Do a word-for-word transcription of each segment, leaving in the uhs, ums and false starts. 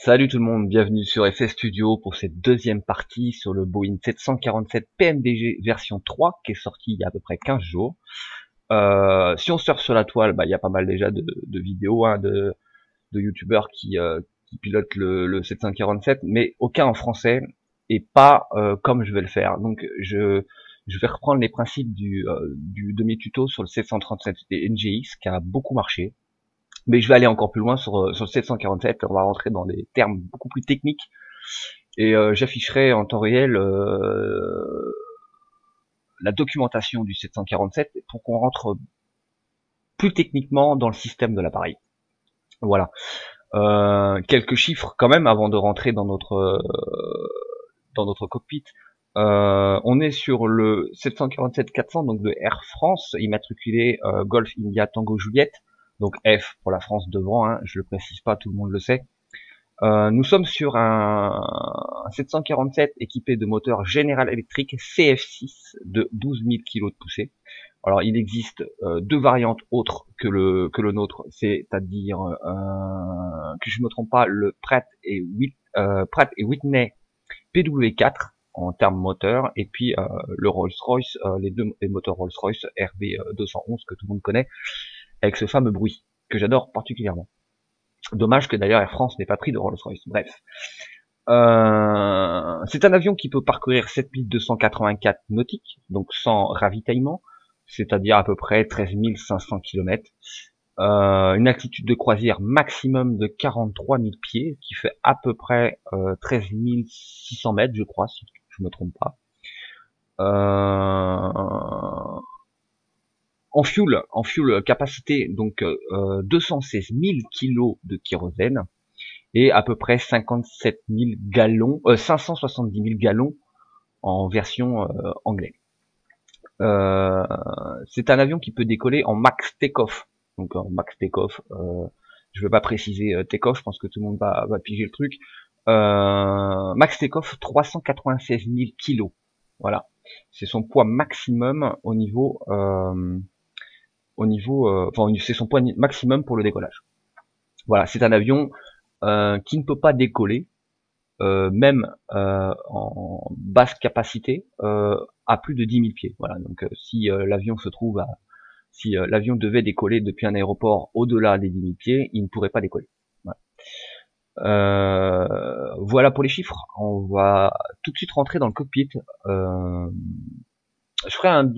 Salut tout le monde, bienvenue sur F S Studio pour cette deuxième partie sur le Boeing sept cent quarante-sept P M D G version trois qui est sortie il y a à peu près quinze jours. Euh, si on surfe sur la toile, bah, il y a pas mal déjà de, de vidéos hein, de, de youtubeurs qui, euh, qui pilotent le, le sept cent quarante-sept, mais aucun en français et pas euh, comme je vais le faire. Donc je, je vais reprendre les principes du, euh, du demi-tuto sur le sept cent trente-sept N G X qui a beaucoup marché. Mais je vais aller encore plus loin sur, sur le sept cent quarante-sept, on va rentrer dans des termes beaucoup plus techniques. Et euh, j'afficherai en temps réel euh, la documentation du sept cent quarante-sept pour qu'on rentre plus techniquement dans le système de l'appareil. Voilà. Euh, quelques chiffres quand même avant de rentrer dans notre, euh, dans notre cockpit. Euh, on est sur le sept cent quarante-sept quatre cents, donc de Air France, immatriculé euh, Golf India Tango Juliette. Donc F pour la France devant, hein, je le précise pas, tout le monde le sait. Euh, nous sommes sur un, un sept cent quarante-sept équipé de moteur General Electric C F six de douze mille kilos de poussée. Alors il existe euh, deux variantes autres que le que le nôtre, c'est-à-dire euh, que je me trompe pas, le Pratt et Whit, euh, Pratt et Whitney P W quatre en termes moteur, et puis euh, le Rolls-Royce, euh, les deux les moteurs Rolls-Royce R B deux cent onze que tout le monde connaît, avec ce fameux bruit, que j'adore particulièrement. Dommage que d'ailleurs Air France n'ait pas pris de Rolls-Royce, bref. Euh, c'est un avion qui peut parcourir sept mille deux cent quatre-vingt-quatre nautiques, donc sans ravitaillement, c'est-à-dire à peu près treize mille cinq cents kilomètres. Euh, une altitude de croisière maximum de quarante-trois mille pieds, qui fait à peu près euh, treize mille six cents mètres, je crois, si je me trompe pas. Euh... En fuel, en fuel capacité, donc euh, deux cent seize mille kilos de kérosène et à peu près cinquante-sept mille gallons, euh, cinq cent soixante-dix mille gallons en version euh, anglaise. Euh, c'est un avion qui peut décoller en max take-off. Donc en max take-off, euh, je ne vais pas préciser euh, take-off, je pense que tout le monde va, va piger le truc. Euh, max take-off, trois cent quatre-vingt-seize mille kilos. Voilà, c'est son poids maximum au niveau... Euh, au niveau, euh, enfin, c'est son point maximum pour le décollage. Voilà, c'est un avion euh, qui ne peut pas décoller, euh, même euh, en basse capacité, euh, à plus de dix mille pieds. Voilà, donc euh, si euh, l'avion se trouve, à, si euh, l'avion devait décoller depuis un aéroport au-delà des dix mille pieds, il ne pourrait pas décoller. Voilà. Euh, voilà pour les chiffres. On va tout de suite rentrer dans le cockpit. Euh, Je ferai un,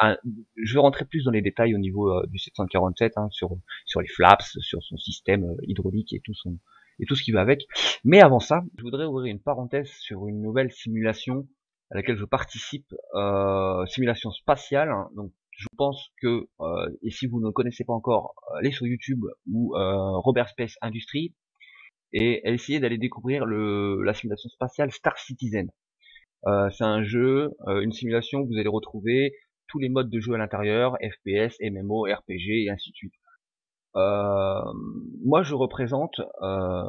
un, je vais rentrer plus dans les détails au niveau euh, du sept cent quarante-sept hein, sur sur les flaps, sur son système euh, hydraulique et tout son et tout ce qui va avec. Mais avant ça, je voudrais ouvrir une parenthèse sur une nouvelle simulation à laquelle je participe, euh, simulation spatiale. Hein. Donc, je pense que euh, et si vous ne connaissez pas encore, allez sur YouTube ou euh, Robert Space Industries et essayez d'aller découvrir le la simulation spatiale Star Citizen. Euh, c'est un jeu, euh, une simulation où vous allez retrouver tous les modes de jeu à l'intérieur, F P S, M M O, R P G et ainsi de suite. Euh, moi je représente, euh,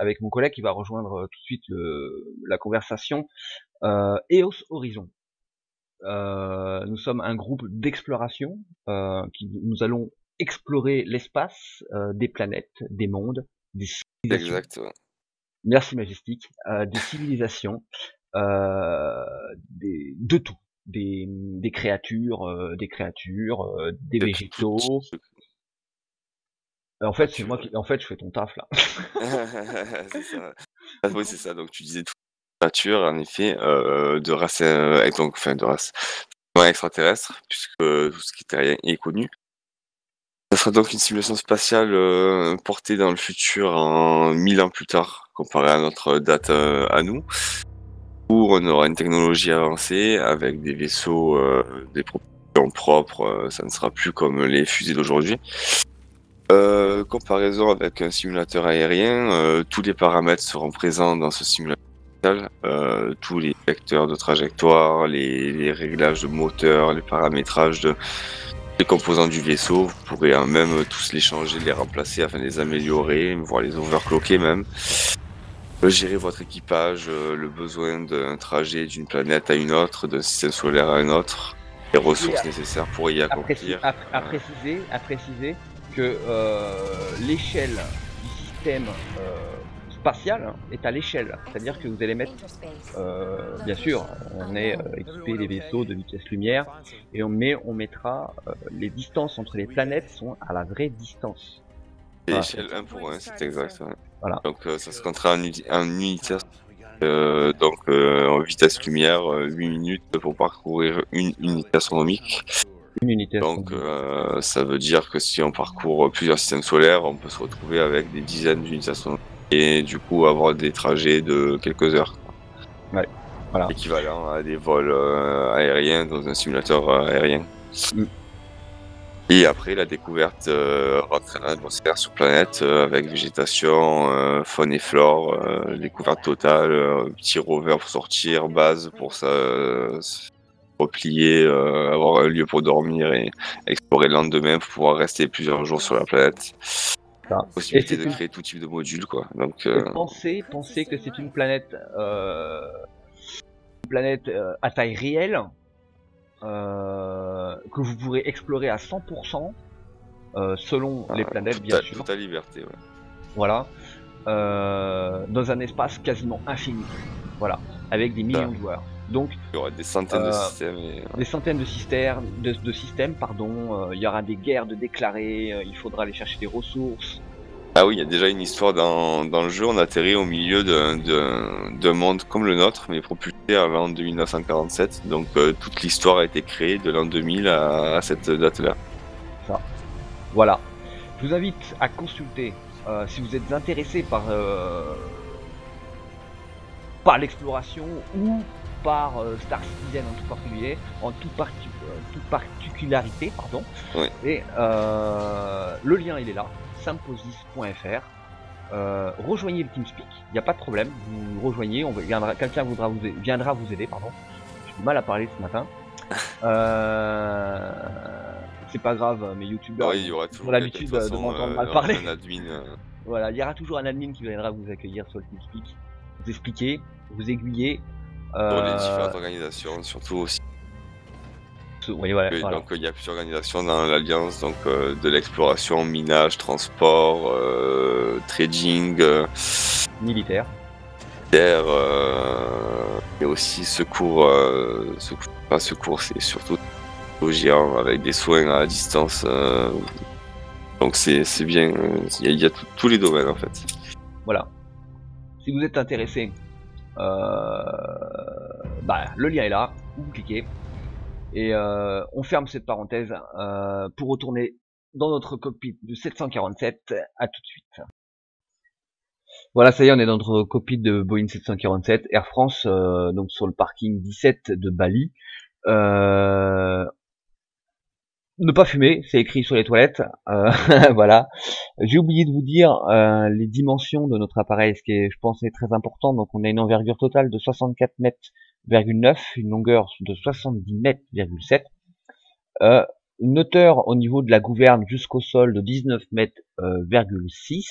avec mon collègue qui va rejoindre tout de suite le, la conversation, euh, E O S Horizon. Euh, nous sommes un groupe d'exploration, euh, qui nous allons explorer l'espace, euh, des planètes, des mondes, des civilisations. Exact. Merci Majestic, euh, des civilisations. Euh, des, de tout, des, des créatures, euh, des créatures, euh, des végétaux. En fait, c'est moi qui, en fait, je fais ton taf là. C'est ça. Oui, c'est ça. Donc, tu disais toute nature, en effet, euh, de race, euh, donc, enfin, de race extraterrestre, puisque tout ce qui est aérien est connu. Ça sera donc une simulation spatiale euh, portée dans le futur en mille ans plus tard, comparé à notre date euh, à nous. On aura une technologie avancée avec des vaisseaux, euh, des propulsions propres, euh, ça ne sera plus comme les fusées d'aujourd'hui. Euh, comparaison avec un simulateur aérien, euh, tous les paramètres seront présents dans ce simulateur, euh, tous les vecteurs de trajectoire, les, les réglages de moteur, les paramétrages de, des composants du vaisseau. Vous pourrez hein, même tous les changer, les remplacer afin de les améliorer, voire les overclocker même. Gérer votre équipage, euh, le besoin d'un trajet d'une planète à une autre, d'un système solaire à un autre, les ressources à, nécessaires pour y accomplir. À, à, à, préciser, à préciser que euh, l'échelle du système euh, spatial est à l'échelle, c'est-à-dire que vous allez mettre, euh, bien sûr, on est euh, équipé les vaisseaux de vitesse lumière, et on met, on mettra euh, les distances entre les planètes sont à la vraie distance. C'est l'échelle un pour un, c'est exact. Ouais. Voilà. Donc euh, ça se comptera en, en unitaire. Euh, donc euh, en vitesse lumière, euh, huit minutes pour parcourir une unité astronomique. Une unité astronomique. Donc euh, ça veut dire que si on parcourt plusieurs systèmes solaires, on peut se retrouver avec des dizaines d'unités astronomiques et du coup avoir des trajets de quelques heures. Ouais, voilà. Équivalent à des vols euh, aériens dans un simulateur euh, aérien. Mm. Et après la découverte euh, rentre à l'atmosphère sur planète euh, avec végétation, euh, faune et flore, euh, découverte totale, euh, petit rover pour sortir, base pour se euh, replier, euh, avoir un lieu pour dormir et explorer le lendemain pour pouvoir rester plusieurs jours sur la planète. Ah. Possibilité de créer tout type de modules quoi. Donc, euh... pensez, pensez que c'est une planète, euh, une planète euh, à taille réelle. Euh, que vous pourrez explorer à cent pour cent euh, selon ah, les planètes bien sûr. Toute la liberté, ouais. Voilà. Euh, dans un espace quasiment infini. Voilà. Avec des millions ah. de joueurs. Donc, il y aura des centaines euh, de systèmes. Et... Des centaines de systèmes, de, de systèmes pardon. Euh, il y aura des guerres de déclarer, euh, il faudra aller chercher des ressources. Ah oui, il y a déjà une histoire dans, dans le jeu. On atterrit au milieu d'un monde comme le nôtre, mais propulsé avant mille neuf cent quarante-sept. Donc euh, toute l'histoire a été créée de l'an deux mille à, à cette date-là. Ça. Voilà. Je vous invite à consulter euh, si vous êtes intéressé par, euh, par l'exploration ou par euh, Star Citizen en tout particulier, en tout parti, euh, toute particularité, pardon. Oui. Et euh, le lien, il est là. symposis point F R, euh, rejoignez le Teamspeak, il n'y a pas de problème, vous rejoignez, quelqu'un viendra vous aider, pardon, j'ai du mal à parler ce matin, euh, c'est pas grave, mes youtubeurs ouais, ont l'habitude de, de m'entendre euh, mal parler, admin, euh... voilà, il y aura toujours un admin qui viendra vous accueillir sur le Teamspeak, vous expliquer, vous aiguiller, euh... dans les différentes organisations, surtout aussi. Oui, voilà, voilà. Donc il y a plusieurs organisations dans l'Alliance, donc euh, de l'exploration, minage, transport, euh, trading, euh, militaire, militaire euh, et aussi secours, euh, secours pas secours, c'est surtout géant avec des soins à distance. Euh, donc c'est bien, il euh, y a, y a tous les domaines en fait. Voilà. Si vous êtes intéressé, euh, bah, le lien est là, vous cliquez. Et euh, on ferme cette parenthèse euh, pour retourner dans notre cockpit de sept cent quarante-sept. À tout de suite. Voilà, ça y est, on est dans notre cockpit de Boeing sept cent quarante-sept Air France, euh, donc sur le parking dix-sept de Bali. Euh, ne pas fumer, c'est écrit sur les toilettes. Euh, voilà. J'ai oublié de vous dire euh, les dimensions de notre appareil, ce qui est, je pense, est très important. Donc, on a une envergure totale de soixante-quatre mètres. neuf, une longueur de soixante-dix mètres sept, euh, une hauteur au niveau de la gouverne jusqu'au sol de dix-neuf mètres six,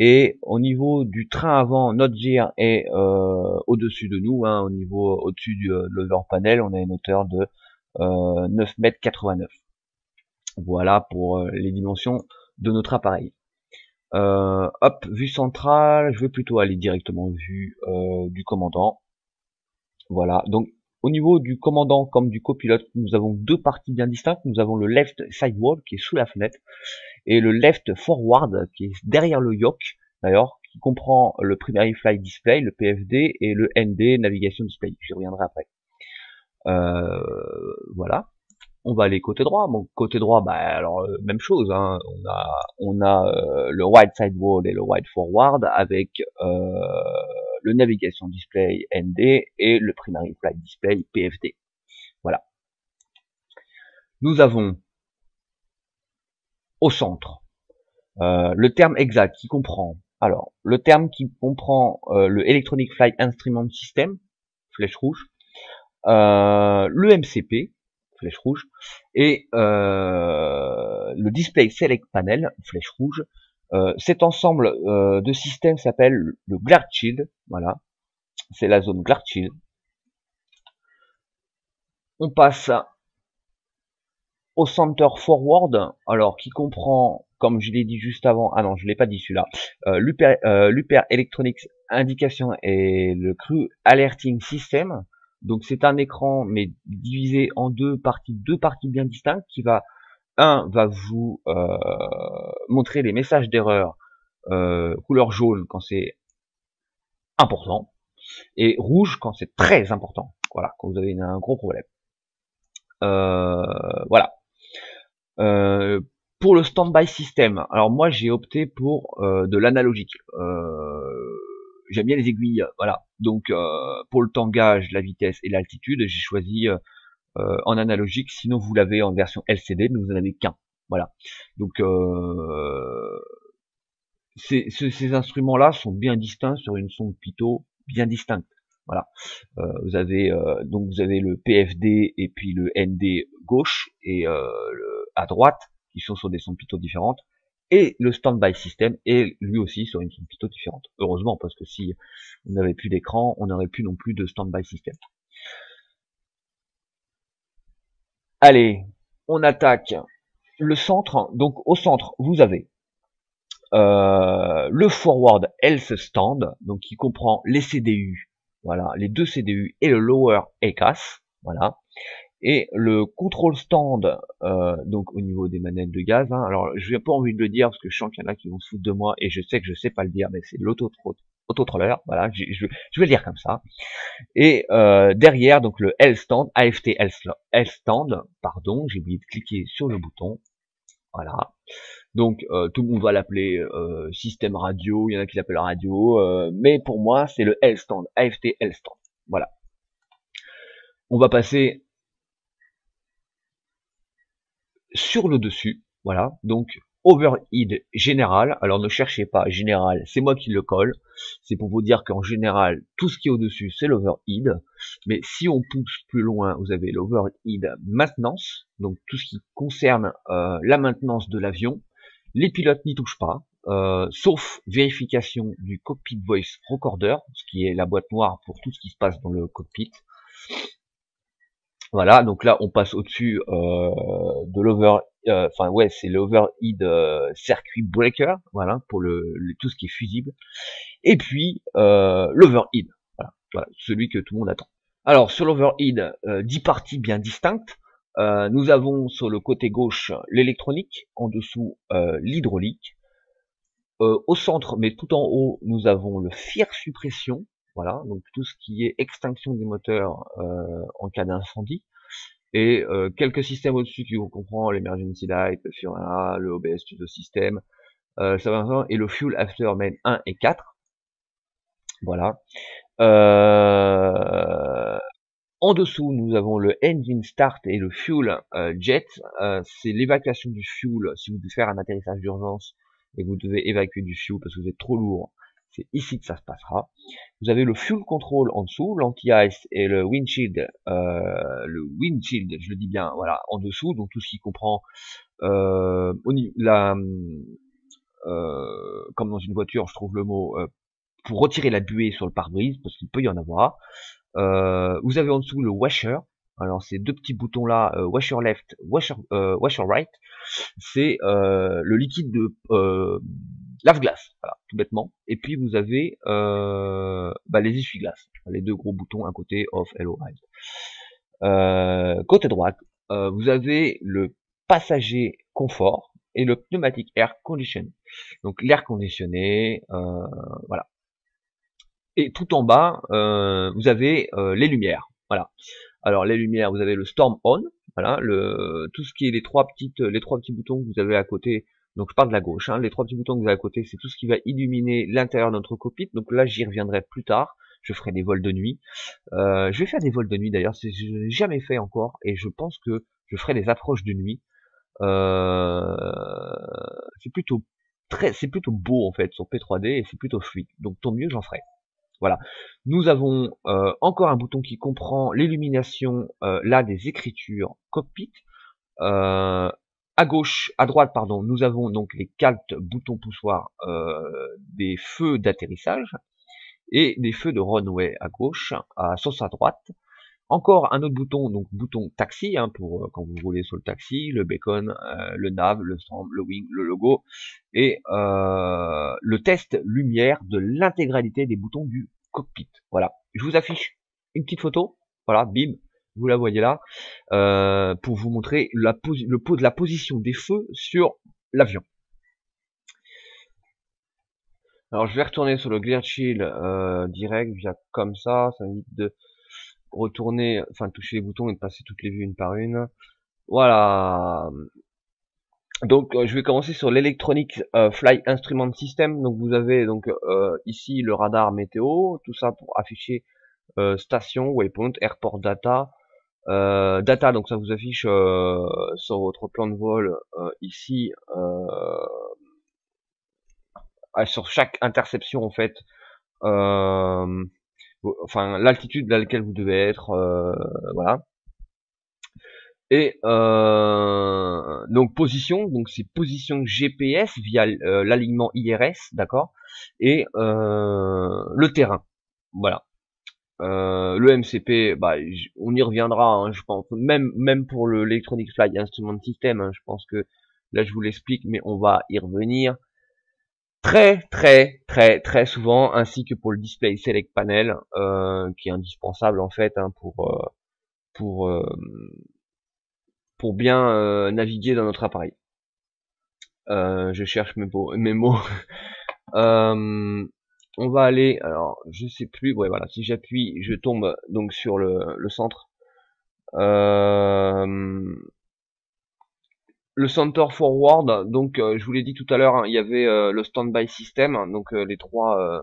et au niveau du train avant, notre gear est euh, au-dessus de nous, hein, au niveau au-dessus du lever panel, on a une hauteur de euh, neuf mètres quatre-vingt-neuf. Voilà pour euh, les dimensions de notre appareil. Euh, hop, vue centrale, je vais plutôt aller directement vue euh, du commandant. Voilà, donc au niveau du commandant comme du copilote, nous avons deux parties bien distinctes. Nous avons le left sidewall qui est sous la fenêtre et le left forward qui est derrière le yoke, d'ailleurs, qui comprend le primary flight display, le P F D et le N D, navigation display. J'y reviendrai après. Euh, voilà, on va aller côté droit. Bon, côté droit, bah alors euh, même chose. Hein. On a, on a euh, le right sidewall et le right forward avec euh, le navigation display N D et le primary flight display P F D. Voilà. Nous avons au centre euh, le terme exact qui comprend alors le terme qui comprend euh, le electronic flight instrument system, flèche rouge, euh, le M C P, flèche rouge, et euh, le display select panel, flèche rouge. Euh, cet ensemble euh, de systèmes s'appelle le Glareshield. Voilà, c'est la zone Glareshield. On passe au center forward, alors qui comprend comme je l'ai dit juste avant, ah non, je l'ai pas dit celui-là, euh, l'U P R euh, Electronics Indication et le Crew Alerting System. Donc c'est un écran mais divisé en deux parties, deux parties bien distinctes qui va, un va vous euh, montrer les messages d'erreur euh, couleur jaune quand c'est important et rouge quand c'est très important. Voilà, quand vous avez un gros problème. Euh, voilà. Euh, pour le standby système, alors moi j'ai opté pour euh, de l'analogique. Euh, J'aime bien les aiguilles, voilà. Donc euh, pour le tangage, la vitesse et l'altitude, j'ai choisi euh, en analogique. Sinon vous l'avez en version L C D, mais vous n'en avez qu'un. Voilà. Donc euh, ces, ces instruments-là sont bien distincts sur une sonde pitot bien distincte. Voilà. Euh, vous avez euh, donc vous avez le P F D et puis le N D gauche et euh, le, à droite, qui sont sur des sondes pitot différentes. Et le standby system est lui aussi sur une sonde pitot différente. Heureusement, parce que si on n'avait plus d'écran, on n'aurait plus non plus de standby system. Allez, on attaque le centre. Donc au centre, vous avez euh, le forward health stand, donc qui comprend les C D U, voilà, les deux C D U et le lower E C A S, voilà. Et le contrôle stand, euh, donc au niveau des manettes de gaz, hein, alors je n'ai pas envie de le dire parce que je sens qu'il y en a qui vont se foutre de moi et je sais que je sais pas le dire, mais c'est l'autotroller, voilà, je, je, je vais le dire comme ça. Et euh, derrière, donc le L stand, A F T L stand, pardon, j'ai oublié de cliquer sur le bouton, voilà. Donc euh, tout le monde va l'appeler euh, système radio, il y en a qui l'appellent radio, euh, mais pour moi c'est le L stand, A F T L stand, voilà. On va passer sur le dessus, voilà, donc overhead général, alors ne cherchez pas général, c'est moi qui le colle, c'est pour vous dire qu'en général, tout ce qui est au-dessus, c'est l'overhead, mais si on pousse plus loin, vous avez l'overhead maintenance, donc tout ce qui concerne euh, la maintenance de l'avion, les pilotes n'y touchent pas, euh, sauf vérification du cockpit voice recorder, ce qui est la boîte noire pour tout ce qui se passe dans le cockpit. Voilà, donc là on passe au-dessus euh, de l'over, enfin euh, ouais, c'est l'overhead euh, circuit breaker, voilà, pour le, le tout ce qui est fusible. Et puis euh, l'overhead, voilà, voilà, celui que tout le monde attend. Alors sur l'overhead, euh, dix parties bien distinctes. Euh, nous avons sur le côté gauche l'électronique, en dessous euh, l'hydraulique. Euh, au centre, mais tout en haut, nous avons le fier suppression. Voilà, donc tout ce qui est extinction des moteurs euh, en cas d'incendie, et euh, quelques systèmes au-dessus qui vous comprend l'Emergency Light, le Fiorana, le O B S Studio System, euh, et le Fuel Aftermath un et quatre. Voilà. Euh, en dessous, nous avons le Engine Start et le Fuel euh, Jet. Euh, C'est l'évacuation du fuel si vous devez faire un atterrissage d'urgence et que vous devez évacuer du fuel parce que vous êtes trop lourd. C'est ici que ça se passera. Vous avez le fuel control en dessous, l'anti-ice et le windshield, euh, le windshield, je le dis bien, voilà, en dessous, donc tout ce qui comprend, euh, la, euh, comme dans une voiture, je trouve le mot, euh, pour retirer la buée sur le pare-brise, parce qu'il peut y en avoir. Euh, vous avez en dessous le washer. Alors ces deux petits boutons là, euh, washer left, washer, euh, washer right, c'est euh, le liquide de euh, lave-glace, voilà, tout bêtement. Et puis vous avez euh, bah, les essuie-glaces, les deux gros boutons à côté, off, hello, right. Euh, côté droite, euh, vous avez le passager confort et le pneumatic air condition. Donc l'air conditionné, euh, voilà. Et tout en bas, euh, vous avez euh, les lumières, voilà. Alors les lumières, vous avez le Storm On, voilà, le, tout ce qui est les trois petites, les trois petits boutons que vous avez à côté. Donc je pars de la gauche, hein, les trois petits boutons que vous avez à côté, c'est tout ce qui va illuminer l'intérieur de notre cockpit. Donc là, j'y reviendrai plus tard. Je ferai des vols de nuit. Euh, je vais faire des vols de nuit d'ailleurs, c'est je n'ai jamais fait encore, et je pense que je ferai des approches de nuit. Euh, c'est plutôt très, c'est plutôt beau en fait sur P trois D et c'est plutôt fluide. Donc tant mieux, j'en ferai. Voilà. Nous avons euh, encore un bouton qui comprend l'illumination euh, là des écritures cockpit. Euh, à gauche, à droite, pardon, nous avons donc les quatre boutons poussoirs euh, des feux d'atterrissage et des feux de runway à gauche, à sauce à droite. Encore un autre bouton, donc bouton taxi, hein, pour euh, quand vous roulez sur le taxi, le beacon, euh, le nav, le stamp, le wing, le logo, et euh, le test lumière de l'intégralité des boutons du cockpit. Voilà, je vous affiche une petite photo, voilà, bim, vous la voyez là, euh, pour vous montrer la, posi le po de la position des feux sur l'avion. Alors je vais retourner sur le Glareshield euh, direct, via comme ça, ça évite de... retourner, enfin toucher les boutons et de passer toutes les vues une par une. Voilà. Donc euh, je vais commencer sur l'Electronic euh, Flight Instrument System. Donc vous avez donc euh, ici le radar météo, tout ça pour afficher euh, station, waypoint, airport data, euh, data. Donc ça vous affiche euh, sur votre plan de vol euh, ici euh, sur chaque interception en fait. Euh, Enfin, l'altitude à laquelle vous devez être, euh, voilà. Et euh, donc position, donc c'est position G P S via euh, l'alignement I R S, d'accord. Et euh, le terrain, voilà. Euh, le M C P, bah, on y reviendra, hein, je pense. Même même pour le Electronic Flight Instrument System, hein, je pense que là je vous l'explique, mais on va y revenir. Très très très très souvent, ainsi que pour le display select panel, euh, qui est indispensable en fait, hein, pour euh, pour euh, pour bien euh, naviguer dans notre appareil. Euh, je cherche mes, mes mots. euh, on va aller, alors je sais plus, ouais voilà, si j'appuie, je tombe donc sur le, le centre. Euh, Le center forward, donc euh, je vous l'ai dit tout à l'heure, hein, il y avait euh, le standby system, hein, donc euh, les trois euh,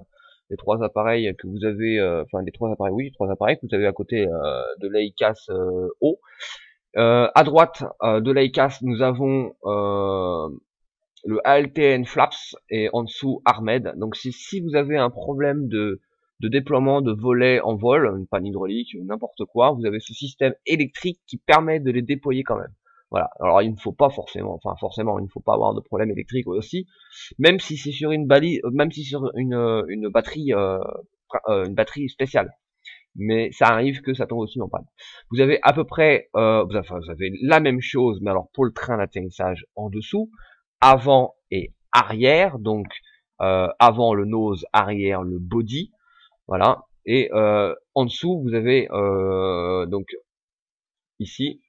les trois appareils que vous avez, enfin euh, les trois appareils, oui, les trois appareils que vous avez à côté euh, de l'E C A S euh, haut. Euh, à droite euh, de l'E C A S, nous avons euh, le A L T N flaps et en dessous Armed. Donc si, si vous avez un problème de, de déploiement de volets en vol, une panne hydraulique, n'importe quoi, vous avez ce système électrique qui permet de les déployer quand même. Voilà, alors il ne faut pas forcément, enfin forcément, il ne faut pas avoir de problème électrique aussi, même si c'est sur une balise, même si sur une, une batterie, euh, une batterie spéciale. Mais ça arrive que ça tombe aussi en panne. Vous avez à peu près, euh, vous, avez, enfin, vous avez la même chose, mais alors pour le train d'atterrissage en dessous, avant et arrière, donc euh, avant le nose, arrière le body, voilà. Et euh, en dessous, vous avez euh, donc ici.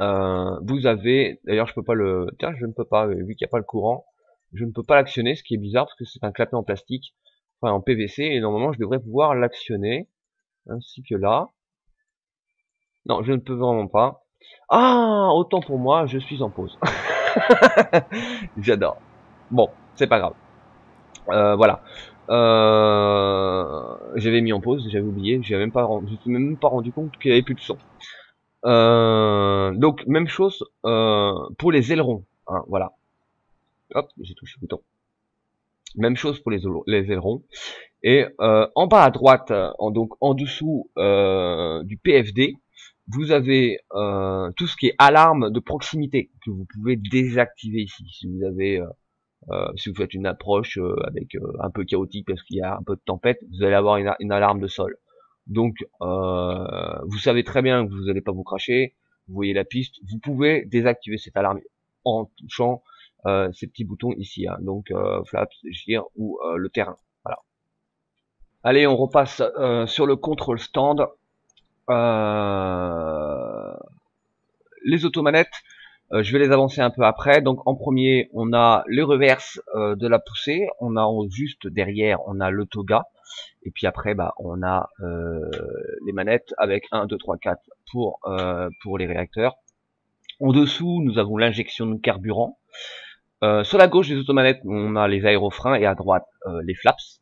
Euh, vous avez, d'ailleurs je peux pas le, tiens je ne peux pas, vu qu'il n'y a pas le courant, je ne peux pas l'actionner, ce qui est bizarre parce que c'est un clapet en plastique, enfin en P V C, et normalement je devrais pouvoir l'actionner, ainsi que là, non je ne peux vraiment pas, ah autant pour moi je suis en pause, j'adore, bon c'est pas grave, euh, voilà, euh, j'avais mis en pause, j'avais oublié, j'avais même pas rendu, je ne me suis même pas rendu compte qu'il n'y avait plus de son. Euh, donc même chose euh, pour les ailerons, hein, voilà. Hop, j'ai touché le bouton. Même chose pour les, les ailerons. Et euh, en bas à droite, en, donc en dessous euh, du P F D, vous avez euh, tout ce qui est alarme de proximité que vous pouvez désactiver ici. Si vous avez, euh, euh, si vous faites une approche euh, avec euh, un peu chaotique parce qu'il y a un peu de tempête, vous allez avoir une, une alarme de sol. Donc, euh, vous savez très bien que vous n'allez pas vous cracher, vous voyez la piste, vous pouvez désactiver cette alarme en touchant euh, ces petits boutons ici, hein, donc euh, flaps, gire ou euh, le terrain, voilà. Allez, on repasse euh, sur le control stand. Euh, les automanettes, euh, je vais les avancer un peu après. Donc, en premier, on a les reverses euh, de la poussée, on a juste derrière, on a le toga. Et puis après, bah, on a euh, les manettes avec un, deux, trois, quatre pour, euh, pour les réacteurs. En dessous, nous avons l'injection de carburant. Euh, sur la gauche des automanettes, on a les aérofreins et à droite, euh, les flaps.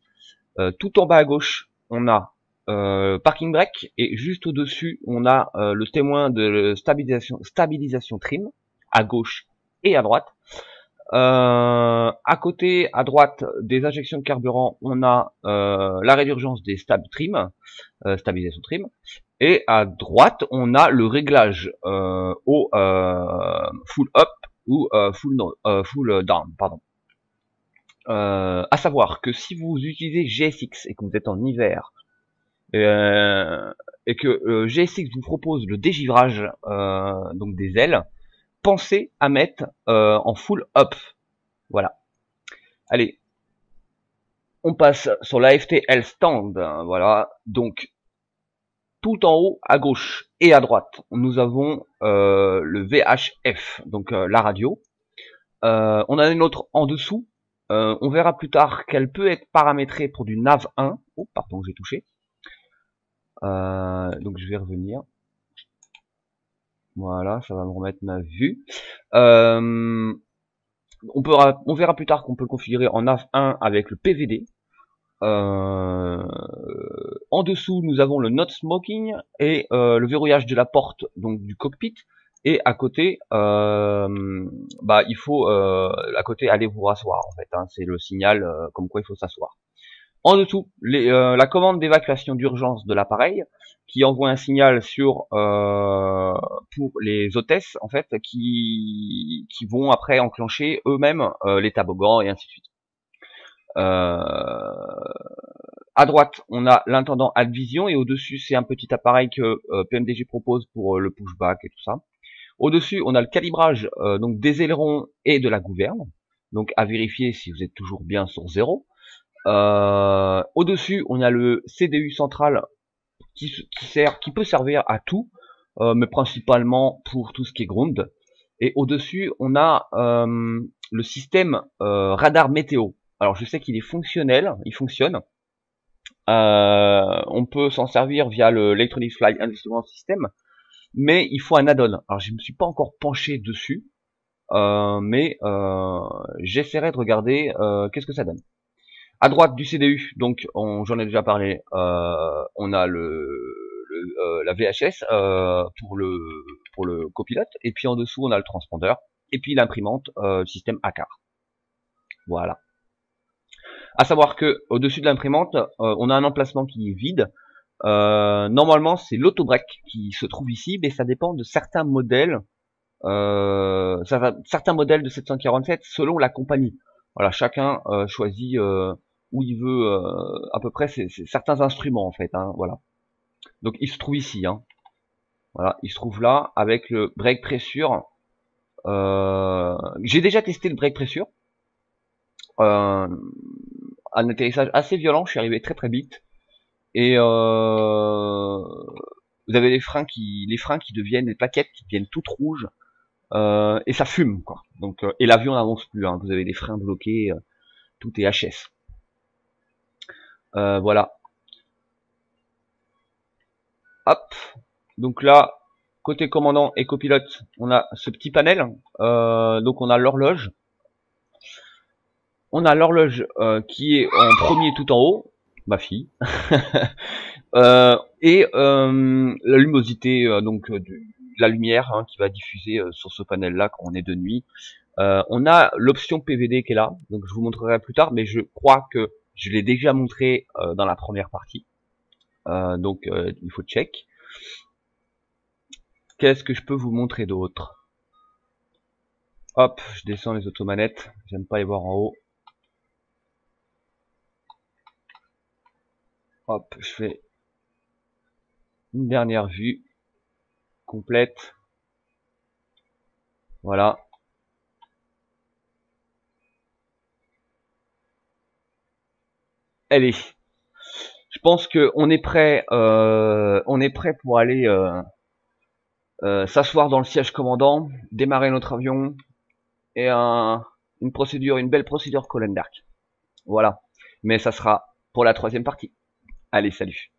Euh, tout en bas à gauche, on a euh, parking brake. Et juste au-dessus, on a euh, le témoin de stabilisation, stabilisation trim, à gauche et à droite. Euh, à côté, à droite des injections de carburant, on a euh, l'arrêt d'urgence des stab trim, euh, stabilisation trim, et à droite on a le réglage euh, au euh, full up ou euh, full, no, euh, full down, pardon. Euh, à savoir que si vous utilisez G S X et que vous êtes en hiver euh, et que euh, G S X vous propose le dégivrage euh, donc des ailes, pensez à mettre euh, en full up. Voilà. Allez, on passe sur l'A F T L stand. Voilà, donc tout en haut à gauche et à droite, nous avons euh, le V H F, donc euh, la radio. Euh, on a une autre en dessous. Euh, on verra plus tard qu'elle peut être paramétrée pour du nav un. Oh, pardon, j'ai touché. Euh, donc je vais revenir. Voilà, ça va me remettre ma vue. Euh, on, peut, on verra plus tard qu'on peut le configurer en nav un avec le P V D. Euh, en dessous, nous avons le not smoking et euh, le verrouillage de la porte donc du cockpit. Et à côté, euh, bah il faut euh, à côté aller vous rasseoir en fait. Hein, c'est le signal euh, comme quoi il faut s'asseoir. En dessous, les, euh, la commande d'évacuation d'urgence de l'appareil qui envoie un signal sur euh, pour les hôtesses en fait qui qui vont après enclencher eux-mêmes euh, les toboggans et ainsi de suite. Euh, à droite, on a l'intendant Advision et au-dessus c'est un petit appareil que euh, P M D G propose pour euh, le pushback et tout ça. Au-dessus, on a le calibrage euh, donc des ailerons et de la gouverne. Donc à vérifier si vous êtes toujours bien sur zéro. Euh, au-dessus, on a le C D U central qui, qui, sert, qui peut servir à tout, euh, mais principalement pour tout ce qui est ground. Et au-dessus, on a euh, le système euh, radar météo. Alors je sais qu'il est fonctionnel, il fonctionne. Euh, on peut s'en servir via le Electronic Flight Instrument System. Mais il faut un add-on. Alors je ne me suis pas encore penché dessus, euh, mais euh, j'essaierai de regarder euh, qu'est-ce que ça donne. À droite du C D U, donc j'en ai déjà parlé, euh, on a le, le euh, la V H S euh, pour le pour le copilote, et puis en dessous on a le transpondeur, et puis l'imprimante euh, système A C A R. Voilà. À savoir que au-dessus de l'imprimante, euh, on a un emplacement qui est vide. Euh, normalement c'est l'autobrake qui se trouve ici, mais ça dépend de certains modèles euh, ça va, certains modèles de sept cent quarante-sept selon la compagnie. Voilà, chacun euh, choisit euh, où il veut euh, à peu près c'est certains instruments en fait hein, voilà. Donc il se trouve ici hein. Voilà, il se trouve là avec le brake pressure. euh, j'ai déjà testé le brake pressure, euh, un atterrissage assez violent, je suis arrivé très très vite. Et euh, vous avez les freins qui, les freins qui deviennent, les plaquettes qui deviennent toutes rouges, euh, et ça fume quoi. Donc, euh, et l'avion n'avance plus. Hein, vous avez des freins bloqués, euh, tout est H S. Euh, voilà. Hop. Donc là, côté commandant et copilote, on a ce petit panel. Euh, donc on a l'horloge. On a l'horloge euh, qui est en premier tout en haut. Ma fille. euh, et euh, la lumosité, euh, donc de, de la lumière hein, qui va diffuser euh, sur ce panel là quand on est de nuit. Euh, on a l'option P V D qui est là, donc je vous montrerai plus tard, mais je crois que je l'ai déjà montré euh, dans la première partie. Euh, donc euh, il faut check. Qu'est-ce que je peux vous montrer d'autre? Hop, je descends les automanettes, j'aime pas les voir en haut. Hop, je fais une dernière vue complète. Voilà. Allez, je pense que on est prêt, euh, on est prêt pour aller euh, euh, s'asseoir dans le siège commandant, démarrer notre avion et un, une procédure, une belle procédure Colin Dark. Voilà. Mais ça sera pour la troisième partie. Allez, salut.